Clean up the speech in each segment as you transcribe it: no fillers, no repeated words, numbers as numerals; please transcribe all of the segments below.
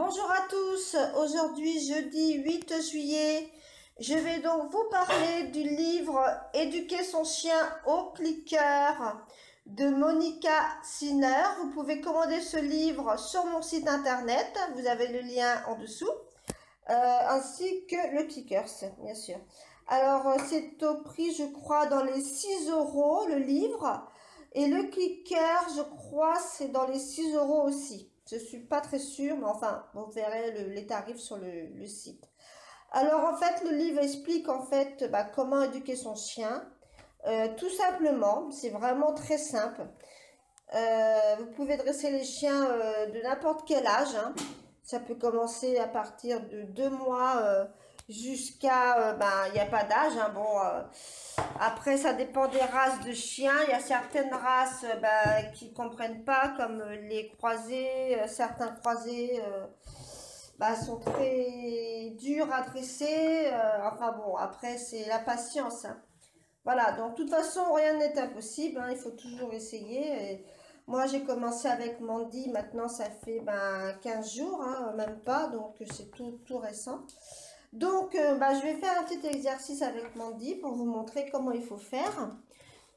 Bonjour à tous, aujourd'hui jeudi 8 juillet, je vais donc vous parler du livre « Éduquer son chien au cliqueur » de Monica Sinner. Vous pouvez commander ce livre sur mon site internet, vous avez le lien en dessous, ainsi que le Clickers, bien sûr. Alors c'est au prix, je crois, dans les 6 € le livre, et le cliqueur, je crois, c'est dans les 6 € aussi. Je ne suis pas très sûre, mais enfin, vous verrez les tarifs sur le site. Alors, en fait, le livre explique, en fait, comment éduquer son chien. Tout simplement, c'est vraiment très simple. Vous pouvez dresser les chiens de n'importe quel âge. Hein. Ça peut commencer à partir de 2 mois jusqu'à... il n'y a pas d'âge. Hein. Bon, après, ça dépend des races de chiens. Il y a certaines races qui ne comprennent pas, comme les croisés. Certains croisés sont très durs à dresser. Enfin bon, après, c'est la patience. Hein. Voilà, donc de toute façon, rien n'est impossible. Hein. Il faut toujours essayer. Et moi, j'ai commencé avec Mandy. Maintenant, ça fait 15 jours, hein, même pas. Donc, c'est tout récent. Donc, je vais faire un petit exercice avec Mandy pour vous montrer comment il faut faire.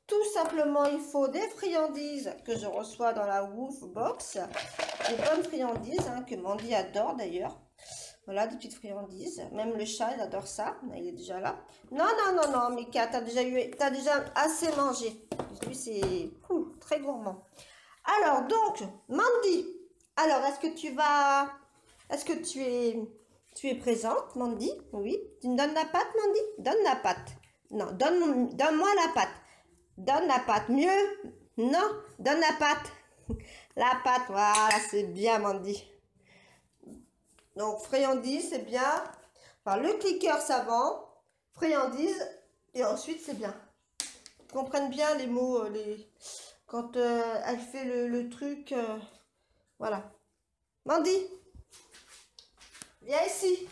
Tout simplement, il faut des friandises que je reçois dans la Woof Box. Des bonnes friandises hein, que Mandy adore d'ailleurs. Voilà, des petites friandises. Même le chat, il adore ça. Il est déjà là. Non, Mika, t'as déjà assez mangé. Lui, c'est très gourmand. Alors, donc, Mandy. Alors, Tu es présente, Mandy? Oui. Tu me donnes la pâte, Mandy? Donne la pâte. Non, donne-moi la pâte. Donne la pâte. Mieux? Non, donne la pâte. La pâte, voilà, c'est bien, Mandy. Donc, friandise, c'est bien. Enfin, le cliqueur savant, friandise, et ensuite, c'est bien. Ils comprennent bien les mots. Quand elle fait le truc, voilà. Mandy? Viens ici.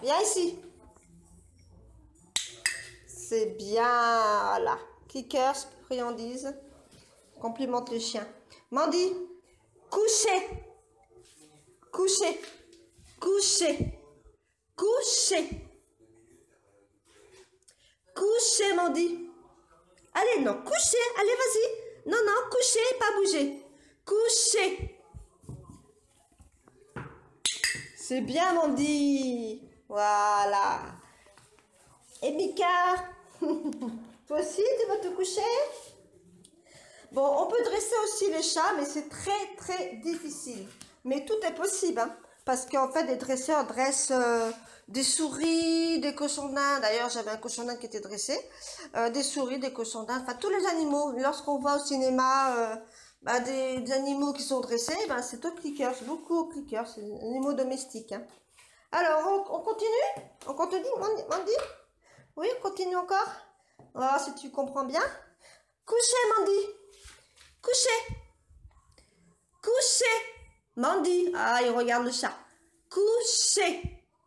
Viens ici. C'est bien. Voilà. Cliqueurs, friandises. Complimente le chien. Mandy, coucher. Coucher. Coucher. Coucher. Coucher, Mandy. Allez, non. Coucher. Allez, vas-y. Non. Coucher, pas bouger. Coucher. C'est bien, Mandy. Voilà. Et Mika, toi aussi, tu vas te coucher? Bon, on peut dresser aussi les chats, mais c'est très, très difficile. Mais tout est possible, hein, parce qu'en fait, les dresseurs dressent des souris, des cochons d'Inde. D'ailleurs, j'avais un cochon d'Inde qui était dressé. Des souris, des cochons d'Inde, enfin, tous les animaux. Lorsqu'on va au cinéma... des animaux qui sont dressés, c'est au cliqueur, c'est beaucoup au cliqueur, c'est des animaux domestiques. Hein. Alors, on continue? On continue, Mandy? Oui, on continue encore? Ah, si tu comprends bien. Coucher, Mandy! Coucher! Coucher! Mandy! Ah, il regarde le chat. Coucher!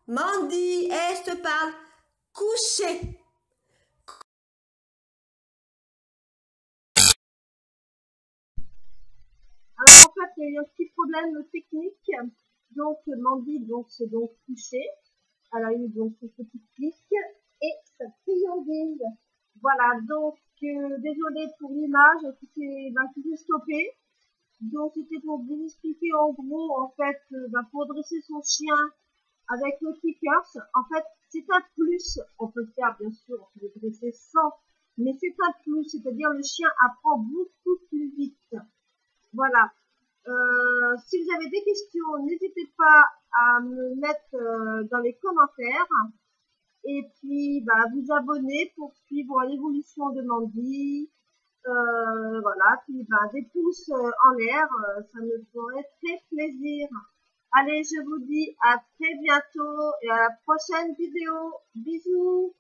Mandy, je te parle. Coucher! Alors, en fait, il y a eu un petit problème technique. Donc, Mandy, c'est donc couché. Alors, il y a eu donc ce petit clic et sa friandise. Voilà, donc, désolé pour l'image, tout s'est stoppé. Donc, c'était pour vous expliquer en gros, en fait, pour dresser son chien avec le clickers. En fait, c'est un plus. On peut faire, bien sûr, on peut le dresser sans. Mais c'est un plus, c'est-à-dire le chien apprend beaucoup plus vite. Voilà. Si vous avez des questions, n'hésitez pas à me mettre dans les commentaires. Et puis, vous abonner pour suivre l'évolution de Mandy. Voilà. Puis, des pouces en l'air, ça me ferait très plaisir. Allez, je vous dis à très bientôt et à la prochaine vidéo. Bisous.